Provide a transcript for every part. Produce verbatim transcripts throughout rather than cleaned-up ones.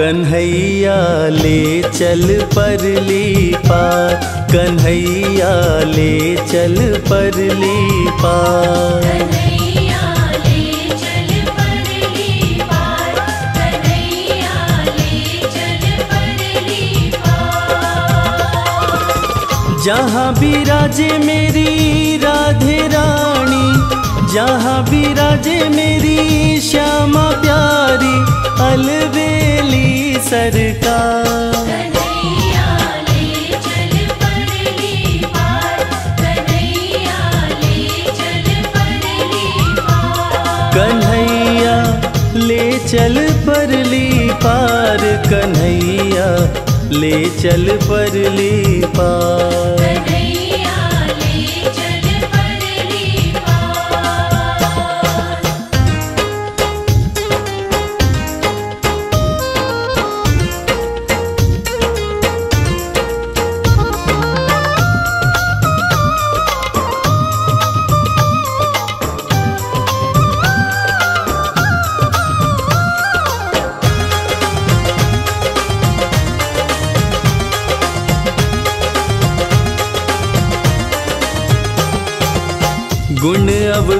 कन्हैया ले चल परली पार, कन्हैया ले चल परली पार। जहाँ भी राजे मेरी राधे रानी, जहाँ भी राजे मेरी श्यामा प्यारी, अलबेली सरकार। कन्हैया ले चल परली पार, कन्हैया ले चल परली पार, कन्हैया ले चल परली पार, कन्हैया ले चल परली पार। कन्हैया ले चल परली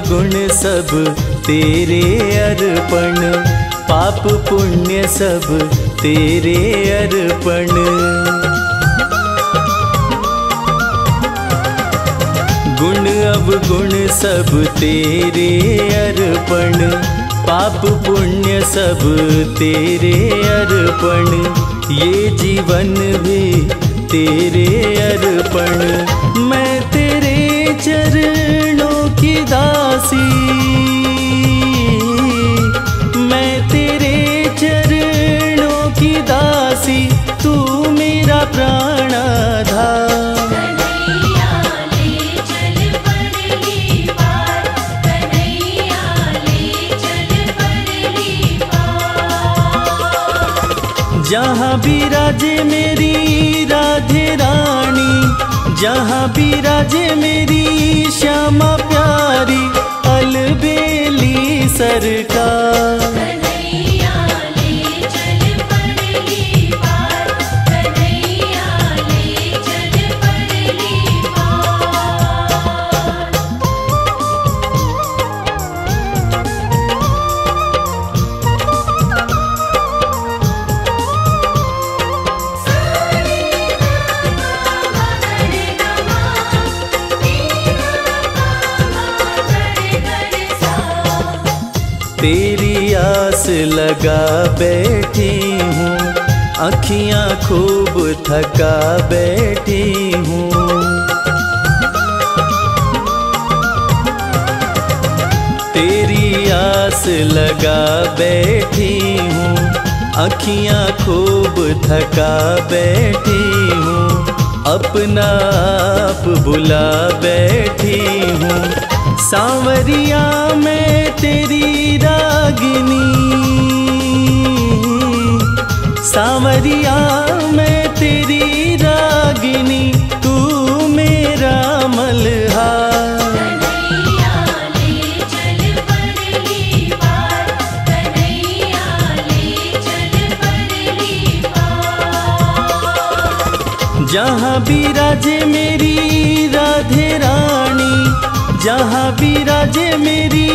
गुण सब तेरे अर्पण, पाप पुण्य सब तेरे अर्पण। गुण अवगुण सब तेरे अर्पण, पाप पुण्य सब तेरे अर्पण। ये जीवन भी तेरे अर्पण, मैं तेरे चरणों की दासी, मैं तेरे चरणों की दासी, तू मेरा प्राणाधार। कन्हैया ले चल परली पार, कन्हैया ले चल परली पार। जहाँ भी राजे मेरी राधे रानी, जहाँ भी राजे मेरी श्यामा प्यारी, अलबेली सरकार। कन्हैया ले चल परली पार, कन्हैया ले चल परली तेरी आस लगा बैठी हूँ, अखियाँ खूब थका बैठी हूँ। तेरी आस लगा बैठी हूँ, अखियाँ खूब थका बैठी हूँ। अपना आप बुला बैठी हूँ, सांवरिया मैं तेरी रागिनी, सांवरिया मैं तेरी रागिनी, तू मेरा मल्हार। कन्हैया ले चल परली पार, कन्हैया ले चल परली पार। जहाँ भी राजे मेरी राधे रानी, जहाँ भी राजे मेरी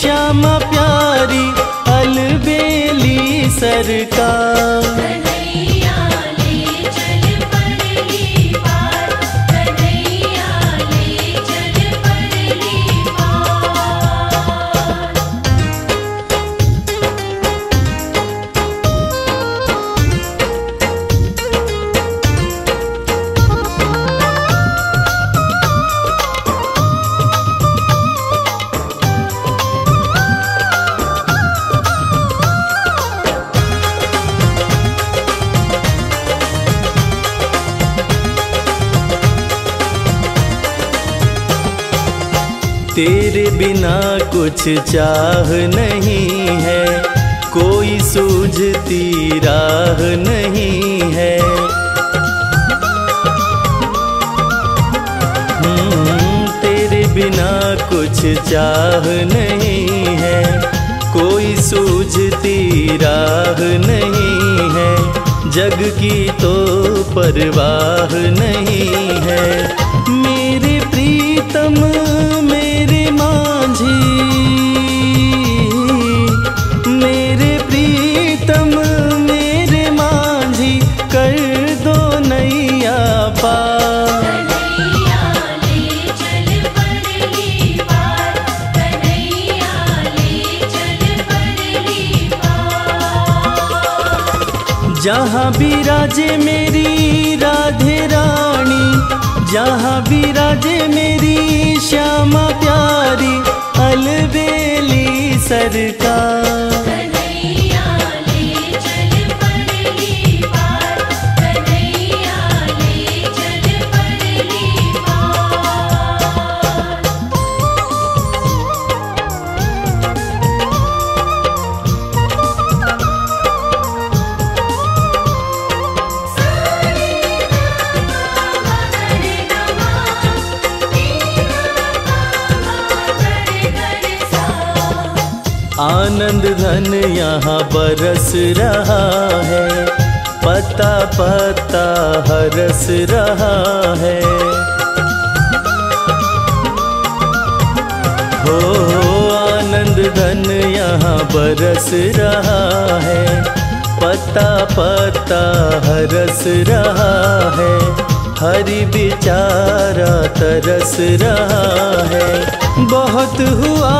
श्यामा प्यारी, अलबेली सरकार। कन्हैया ले चल परली पार, कन्हैया ले चल परली तेरे बिना कुछ चाह नहीं है, कोई सूझती राह नहीं है। तेरे बिना कुछ चाह नहीं है, कोई सूझती राह नहीं है, जग की तो परवाह नहीं है। मेरे प्रीतम मेरे मांझी, मेरे प्रीतम मेरे मांझी, कर दो नैया पार। जहाँ भी राजे मेरी राधे रानी, जहाँ भी राजे मेरी श्यामा प्यारी, अलबेली सरकार। कन्हैया ले चल परली पार, कन्हैया ले चल परली पार। आनंद घन यहाँ बरस रहा है, पता पता हरस रहा है। हो आनंद घन यहाँ बरस रहा है, पता पता हरस रहा है। हरि बेचारा तरस रहा है। बहुत हुआ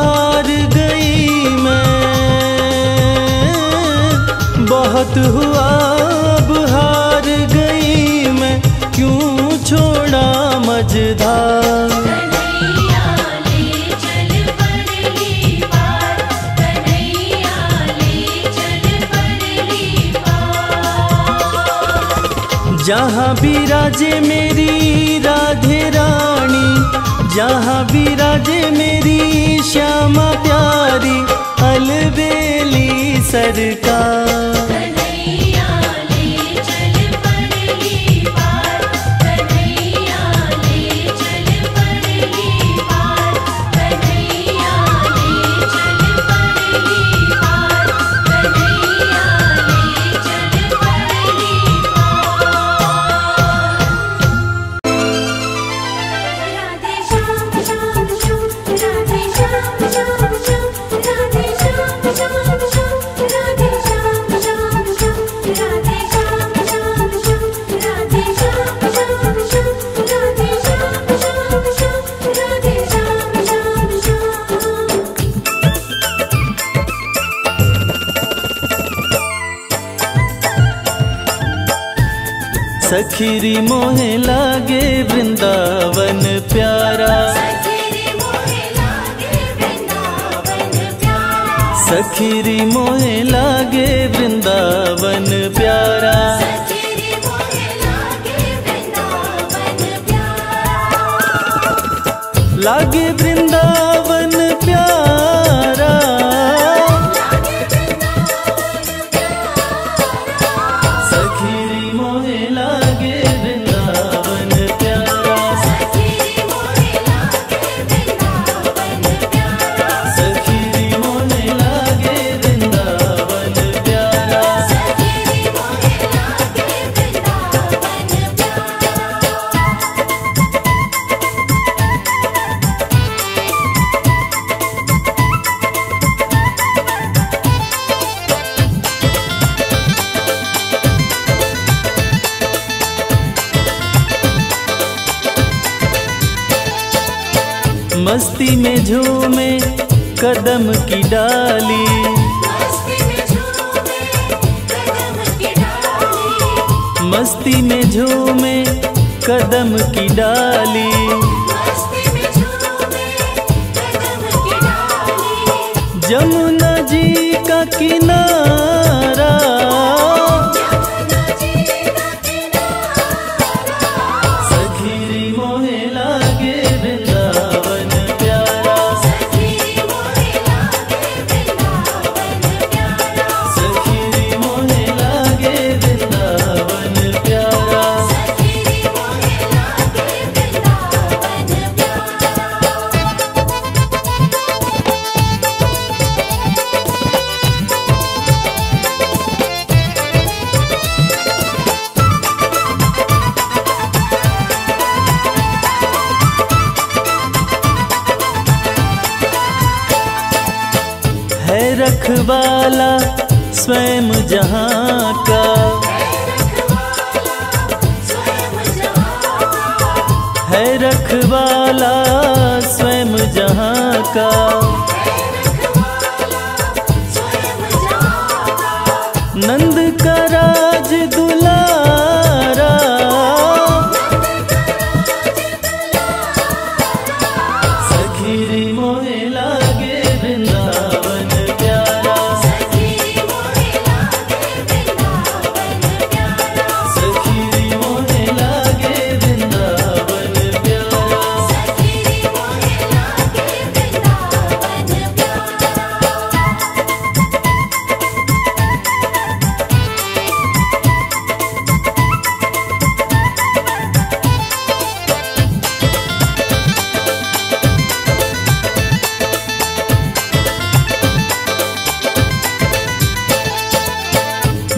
अब हार गई मैं, बहुत हुआ अब हार गई मैं, क्यों छोड़ा मझधार। जहाँ भी राजे मेरी राधे रानी, जहाँ भी राजे मेरी श्यामा प्यारी, अलबेली सरकार। सखीरी मोहे लागे वृंदावन प्यारा, सखीरी मोहे लागे वृंदावन प्यारा। लागे वृंदावन प्यारा, मस्ती में झूमे कदम की डाली, मस्ती में झूमे कदम की डाली। जमुना जी का किनारा, रखवाला स्वयं जहाँ का, है रखवाला स्वयं जहाँ का। नंद का राज दुलारा, सखी मोहे लागे वृंदावन प्यारा, सखी मोहे लागे वृंदावन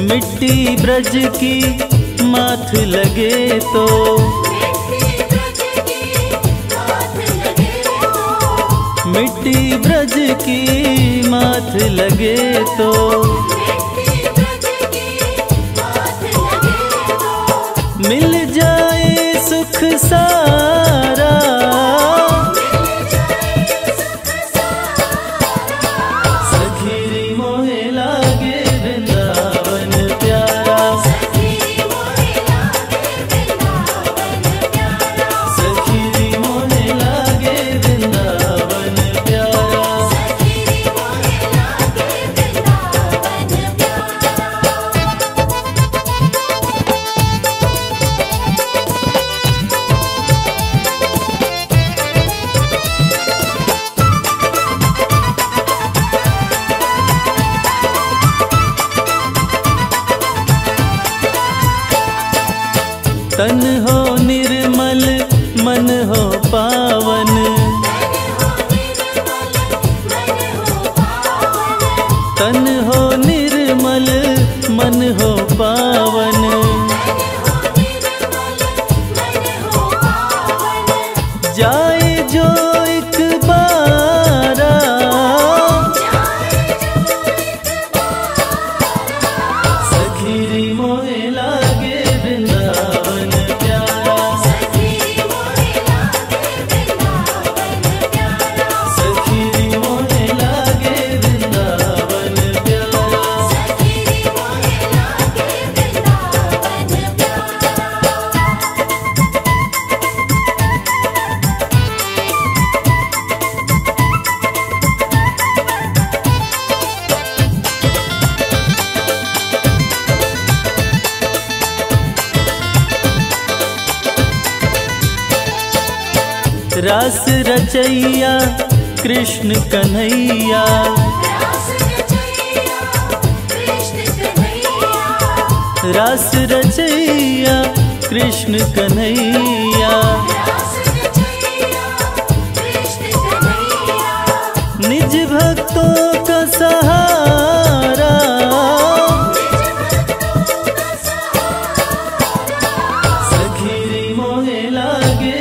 मिट्टी ब्रज की माथ लगे तो, मिट्टी ब्रज की माथ लगे तो, मिल जाए सुख सारा, तन हो निर्मल मन हो पावन, तन हो निर्मल मन हो पावन, जाए जो एक बारा, सखी मोहे लागे वृंदावन प्यारा, सखी मोहे लागे वृंदावन प्यारा। रास रचैया कृष्ण कन्हैया, रास रचैया कृष्ण कन्हैया, निज भक्तों का सहारा, सखी मोहे लागे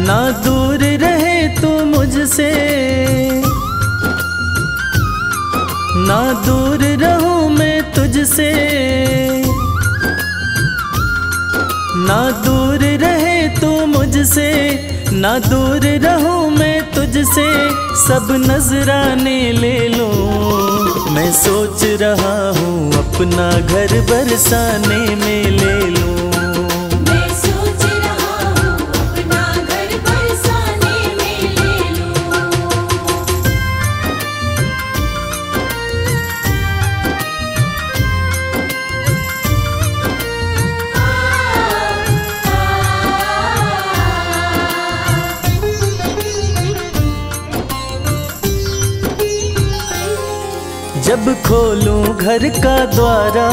ना। दूर रहे तू मुझसे, ना दूर रहूं मैं तुझसे, ना दूर रहे तू मुझसे। मुझसे, ना दूर रहूं मैं तुझसे, सब नजराने ले लो। मैं सोच रहा हूँ अपना घर बरसाने में ले लो। जब खोलूं घर का द्वारा,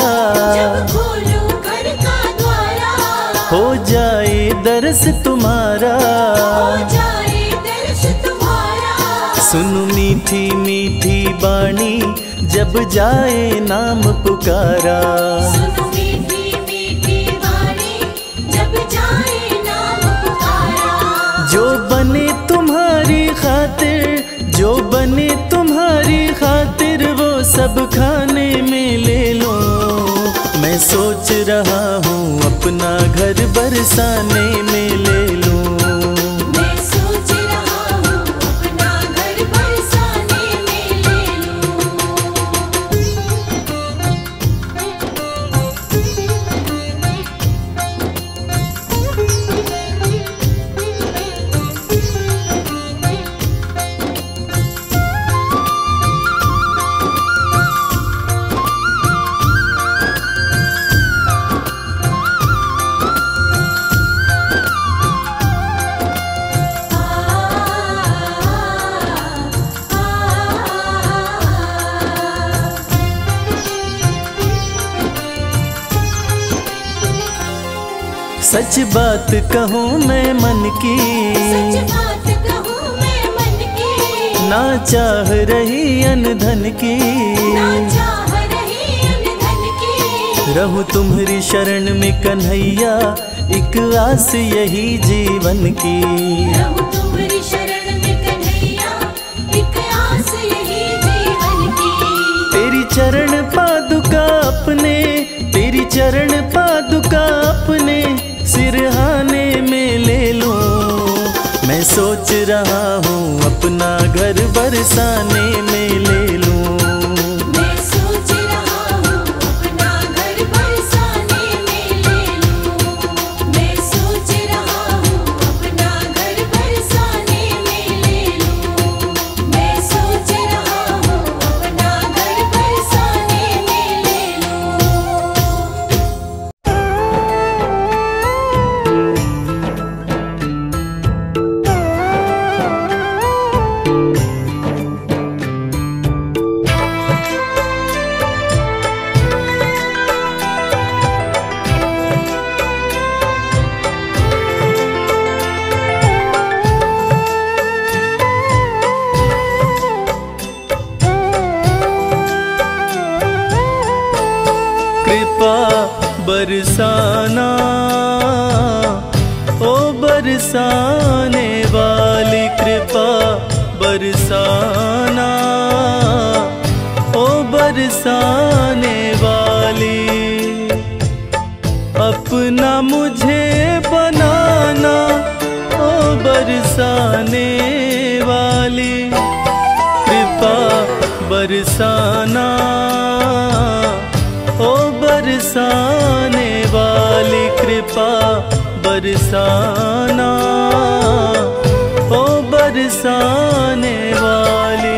जब खोलूं घर का द्वारा, हो जाए दर्श तुम्हारा, हो जाए दर्श तुम्हारा। सुनो मीठी मीठी वाणी, जब जाए नाम पुकारा, सुनो मीठी मीठी वाणी, जब जाए नाम पुकारा। जो बने तुम्हारी खातिर, जो बने तुम्हारी खातिर, वो सब खाने में ले लो। मैं सोच रहा हूँ अपना घर बरसाने में ले लो। मैं सोच रहा हूँ अपना घर बरसाने में ले सच बात कहूँ मैं मन की, सच बात कहूँ मैं मन की, ना चाह रही अनधन की, ना चाह रही अनधन की। रहूँ तुम्हारी शरण में कन्हैया, एक आस यही जीवन की, रहूँ तुम्हारी शरण में कन्हैया, एक आस यही जीवन की। तेरी चरण पादुका अपने, तेरी चरण पादुका अपने सिरहाने में ले लो। मैं सोच रहा हूँ अपना घर बरसाने में ले लो। मैं सोच रहा हूँ अपना घर बरसाने में ले लो। मैं सोच रहा हूँ अपना घर बरसाने में ले लो। मैं सोच रहा हूँ अपना घर बरसाने में ले लो। बरसाना ओ बरसाने वाली, कृपा बरसाना ओ बरसाने वाली, अपना मुझे बनाना ओ बरसाने वाली, कृपा बरसाना ओ बरसाने वाली, कृपा बरसाना ओ बरसाने वाली।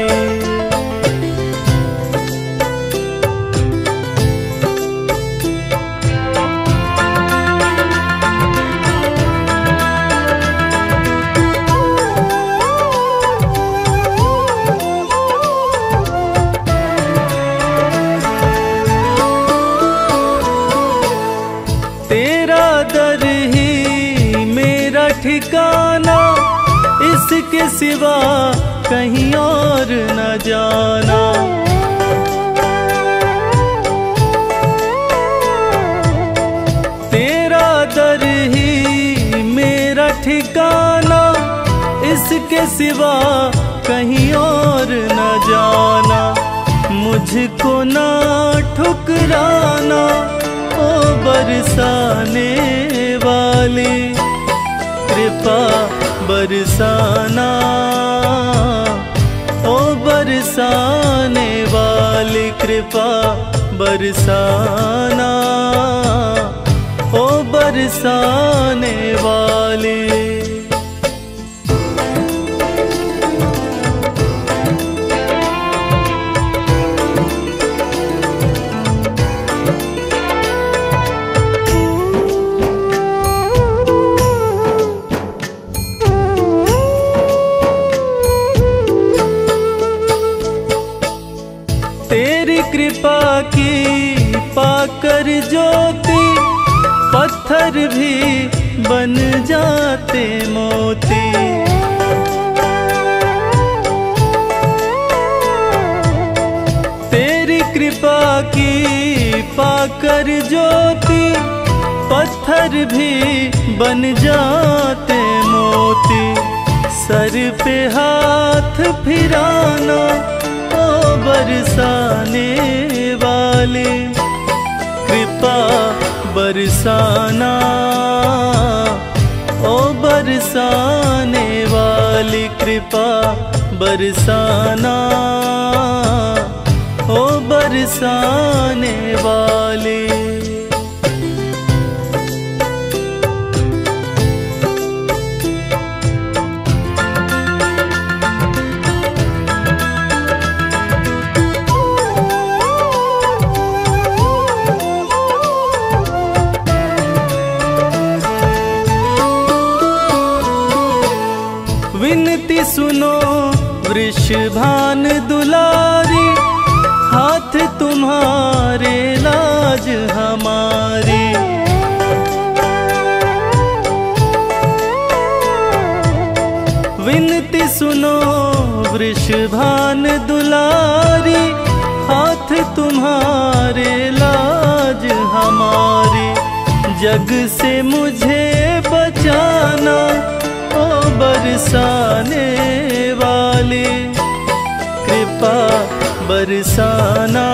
ठिकाना इसके सिवा कहीं और न जाना, तेरा दर ही मेरा ठिकाना, इसके सिवा कहीं और न जाना, मुझको ना ठुकराना ओ बरसाने वाली, कृपा बरसाना, ओ बरसाने वाले कृपा बरसाना, ओ बरसाने वाले। कृपा की पाकर ज्योति, पत्थर भी बन जाते मोती, तेरी कृपा की पाकर ज्योति, पत्थर भी बन जाते मोती। सर पे हाथ फिराना बरसाने वाले कृपा बरसाना, ओ बरसाने वाले कृपा बरसाना, ओ बरसाने वाले। सुनो वृषभान दुलारी, हाथ तुम्हारे लाज हमारी, विनती सुनो वृषभान दुलारी, हाथ तुम्हारे लाज हमारी। जग से मुझे बचाना बरसाने वाले कृपा बरसाना,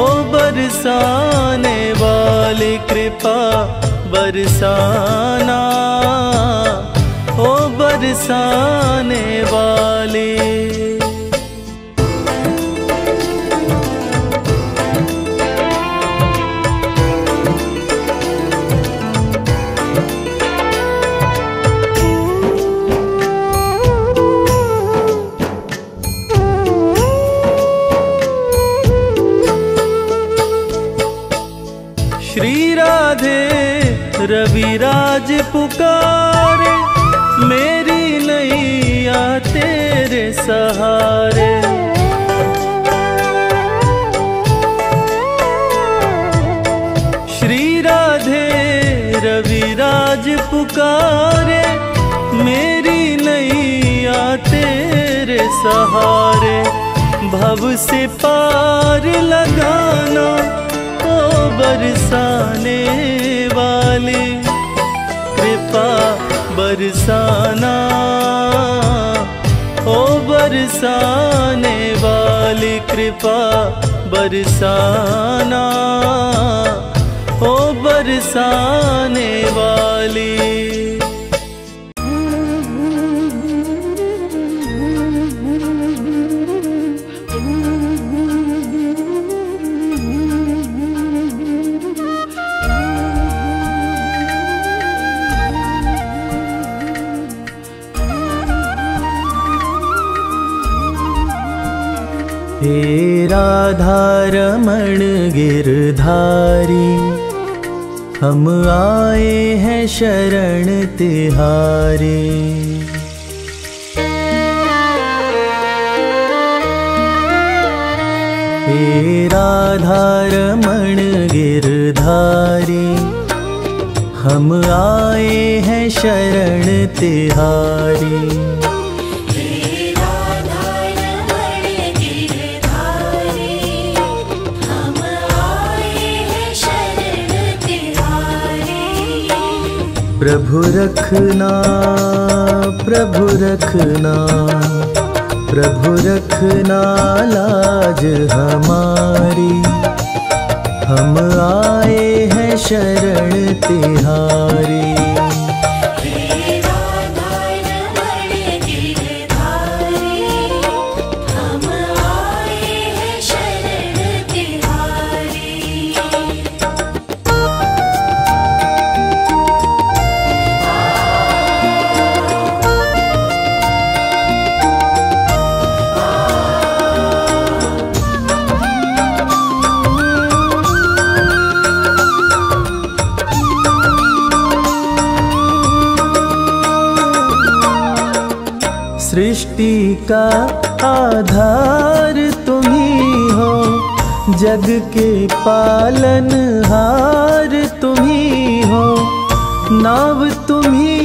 ओ बरसाने वाले कृपा बरसाना, ओ बरसाने वाले। रविराज पुकारे, मेरी नैया तेरे सहारे, श्री राधे रविराज पुकारे, मेरी नैया तेरे सहारे। भव से पार लगाना ओ बरसाने वाले कृपा बरसाना, ओ बरसाने वाले कृपा बरसाना, ओ बरसाने वाले। हे राधा रमण गिरधारी, हम आए हैं शरण तिहारे। हे राधा रमण गिरधारी, हम आए हैं शरण तिहारे। प्रभु रखना प्रभु रखना, प्रभु रखना लाज हमारी, हम आए हैं शरण तिहारी। सृष्टि का आधार तुम्हीं हो, जग के पालनहार तुम्हीं हो। नाव तुम्हीं,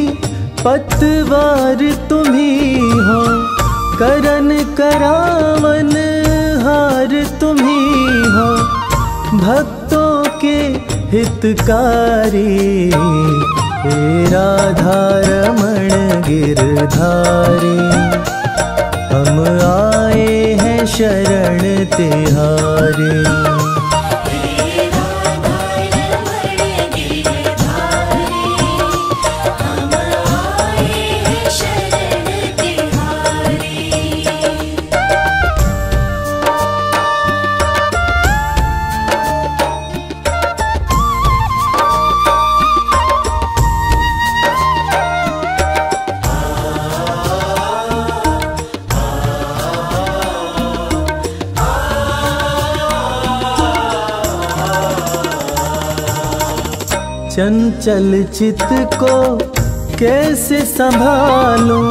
पतवार तुम्हीं हो, करन करावन हार तुम्हीं हो। भक्तों के हितकारी राधा रमण गिरधारी। हम आए हैं शरण तिहारी। चंचल चित को कैसे संभालूं,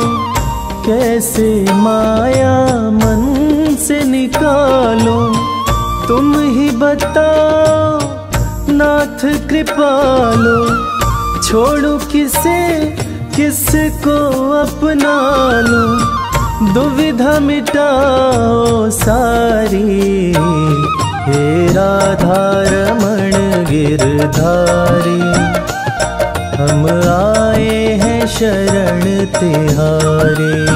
कैसे माया मन से निकालूं। तुम ही बताओ नाथ कृपालो, छोड़ूं किसे किसको अपना लूं। दुविधा मिटाओ सारी हे राधा रमण गिरधारी। हम आए हैं शरण तिहारी।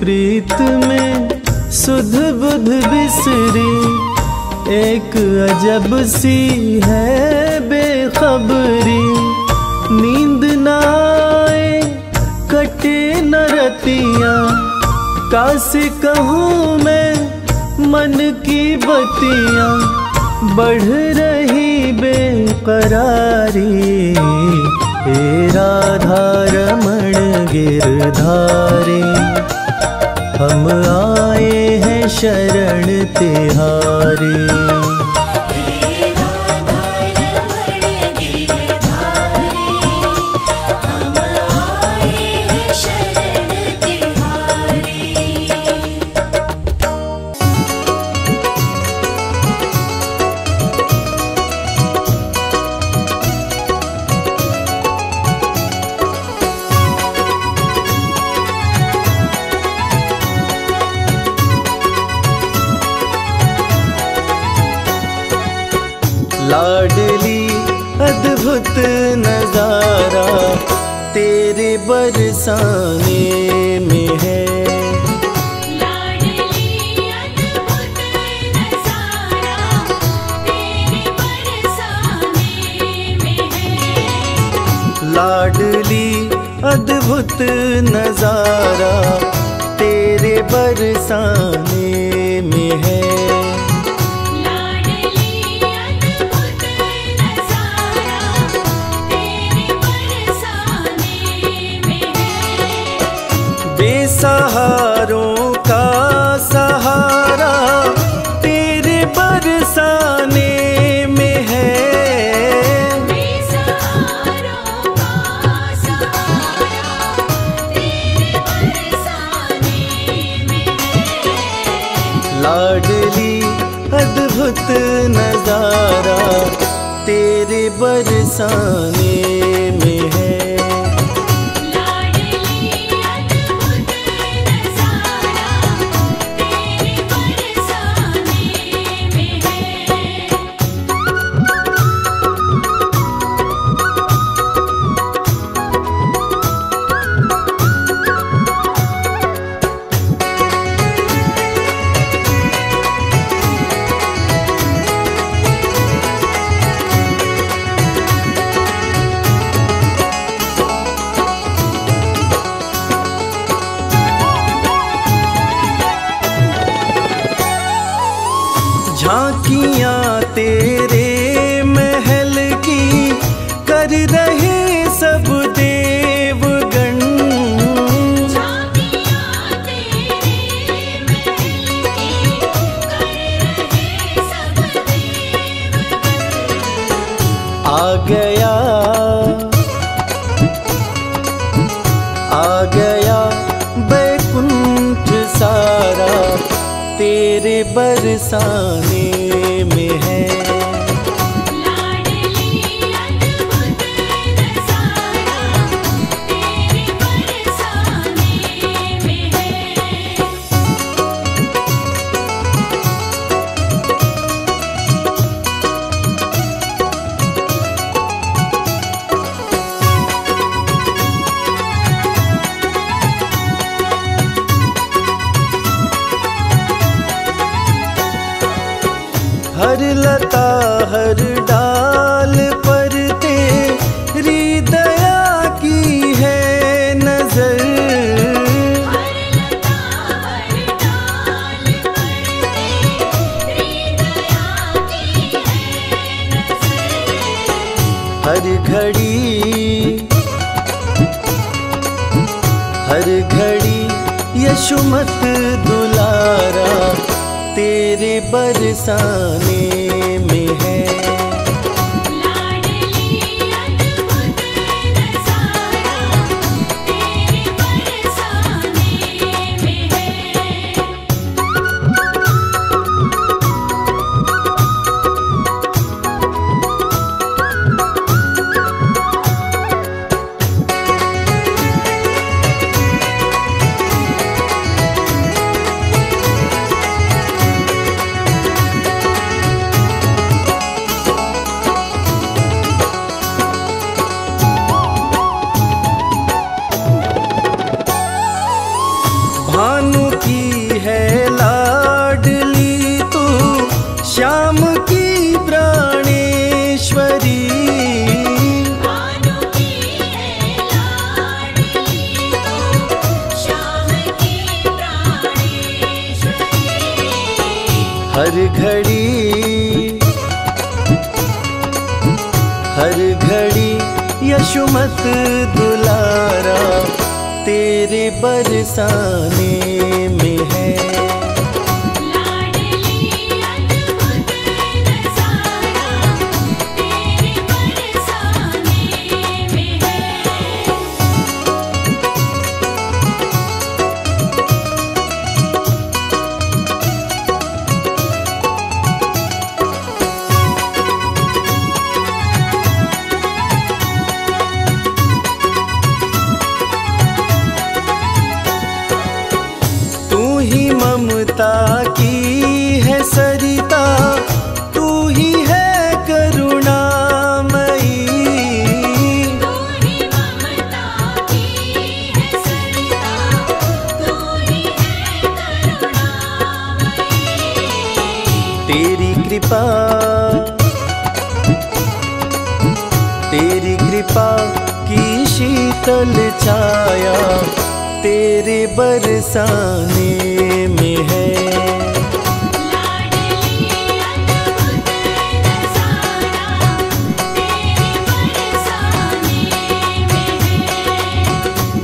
प्रीत में सुध बुध बिसरी, एक अजब सी है बेखबरी। नींद न आए कटे न रतियाँ, कासे कहूँ मैं मन की बतियाँ। बढ़ रही बेकरारी हे राधा रमण गिरधारी। हम आए हैं शरण तिहारी। तेरे बरसाने में है लाडली अद्भुत नजारा, तेरे बरसाने में है। लाडली अद्भुत नजारा तेरे बरसाने में है। सहारों का सहारा तेरे बरसाने में है। बेसहारों का सहारा तेरे बरसाने में है। लाडली अद्भुत नजारा तेरे बरसाने में है। झांकियाँ तेरे महल की कर रहे सब देवगण। आ गया आ गया बैकुंठ सारा तेरे बरसाने में है। हर लता हर डाल पर तेरी दया की है नजर। हर लता हर डाल पर तेरी दया की है नजर। हर घड़ी हर घड़ी यशुमत दुलारा तेरे बरसाने में है। लाडली अद्भुत नज़ारा तेरे बरसाने में है। भानु की है लाडली तू श्याम की प्राणेश्वरी। भानु की है लाडली तू श्याम की प्राणेश्वरी। हर घड़ी हर घड़ी यशुमत दुलारा तेरे बरसाने में है। लाडली अद्भुत नज़ारा तेरे बरसाने में ममता की है सरिता तू ही है करुणामयी। तू ही ममता की है सरिता तू ही है करुणामयी। तेरी कृपा तेरी कृपा की शीतल छाया तेरे बरसाने में है। लाडली अद्भुत नज़ारा तेरे बरसाने में है।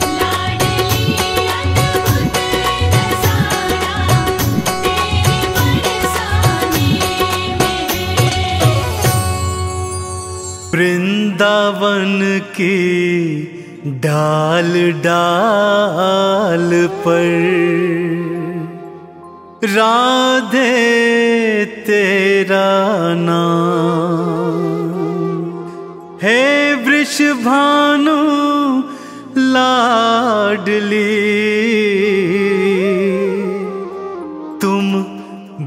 लाडली अद्भुत नज़ारा तेरे बरसाने में है। वृंदावन के डाल डाल पर राधे तेरा नाम हे वृषभानु लाडली। तुम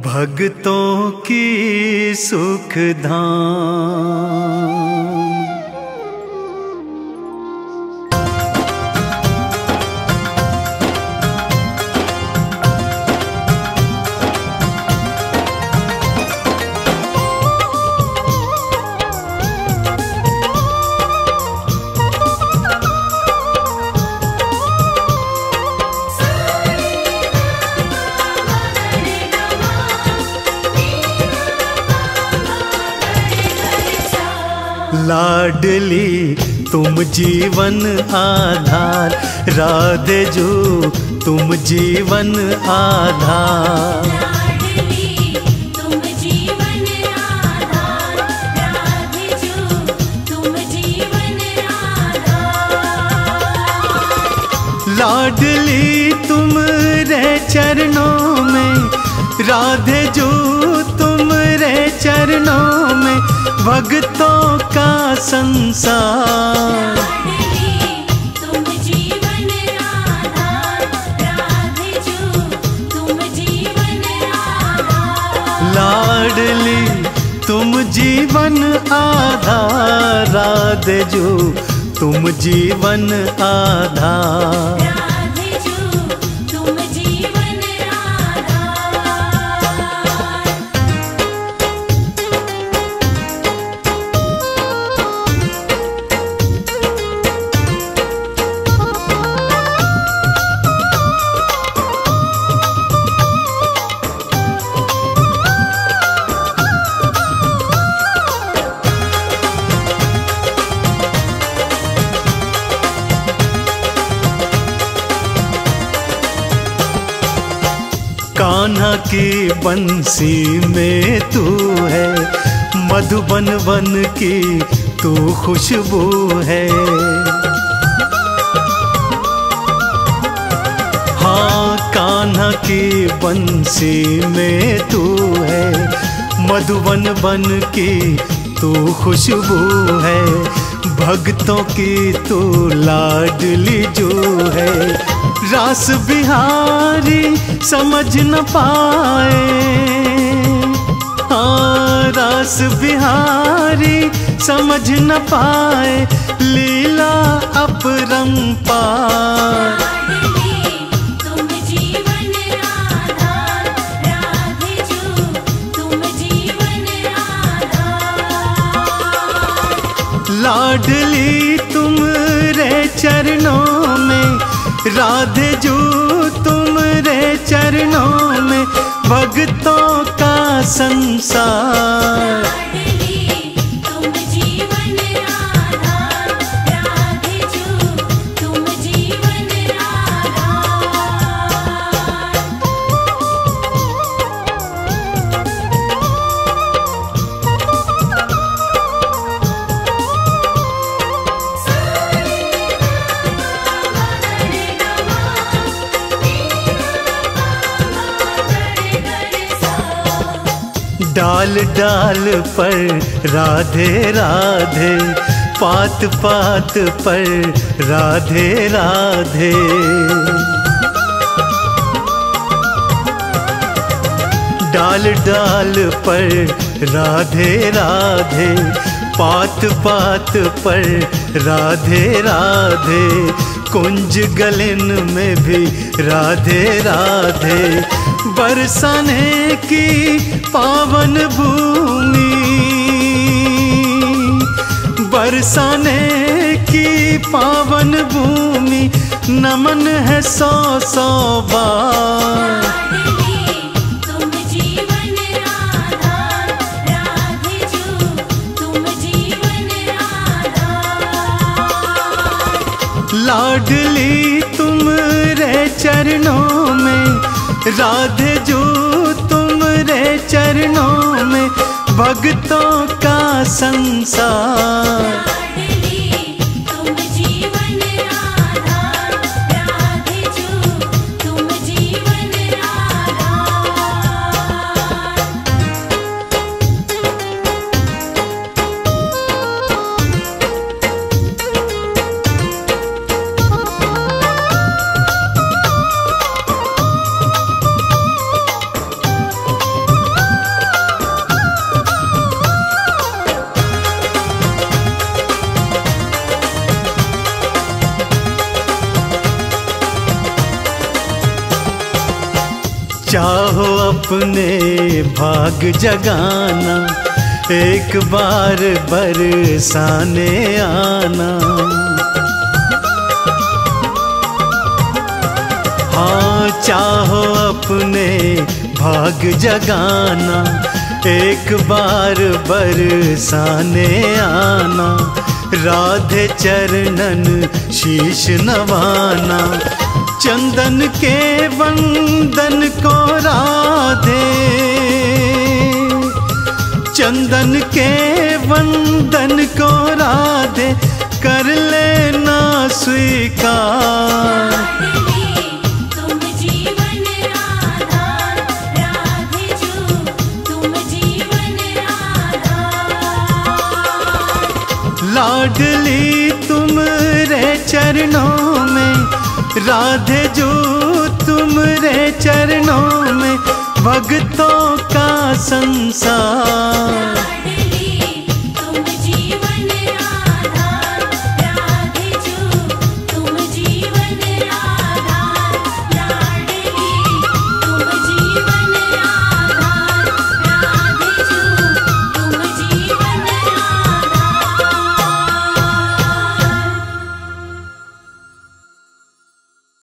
भक्तों की सुखधाम। लाडली तुम जीवन आधार, राधे जू तुम जीवन आधार। लाडली तुम रे चरणों में, राधे जू तुम रे चरणों में, भक्तों का संसार। लाडली तुम जीवन आधार, राधे जू तुम जीवन आधार। लाडली तुम जीवन आधार, राधे जू तुम जीवन आधार। कान्हा की बंसी में तू है, मधुबन वन की तू खुशबू है। हाँ कान्हा की बंसी में तू है, मधुबन वन की तू खुशबू है। भक्तों की तू लाडली जो है, रास बिहारी समझ न पाए। हाँ रास बिहारी समझ न पाए, लीला अपरंपार। लाडली तुम रे चरणों में, राधे जू तुम रे चरणों में, भक्तों का संसार। लाडली तुम जीवन आधार, राधे जू तुम जीवन आधार। डाल डाल पर राधे राधे, पात पात पर राधे राधे। डाल डाल पर राधे राधे, पात पात पर राधे राधे। कुंज गलन में भी राधे राधे, बरसाने की पावन भूमि, बरसाने की पावन भूमि, नमन है सौ सौ बार। लाडली तुम जीवन आधार, राधे जू तुम जीवन आधार। लाडली तुम रे चरणों में, राधे जू तुम रे चरणों में, भक्तों का संसार। लाडली तुम जीवन आधार, राधे जू तुम जीवन आधार। चाहो अपने भाग जगाना, एक बार बरसाने आना। हाँ चाहो अपने भाग जगाना, एक बार बरसाने आना। राधे चरणन शीश नवाना, चंदन के वंदन को राधे, चंदन के वंदन को राधे कर लेना स्वीकार। लाडली तुम्हारे चरणों में राधे जो, तुम्हारे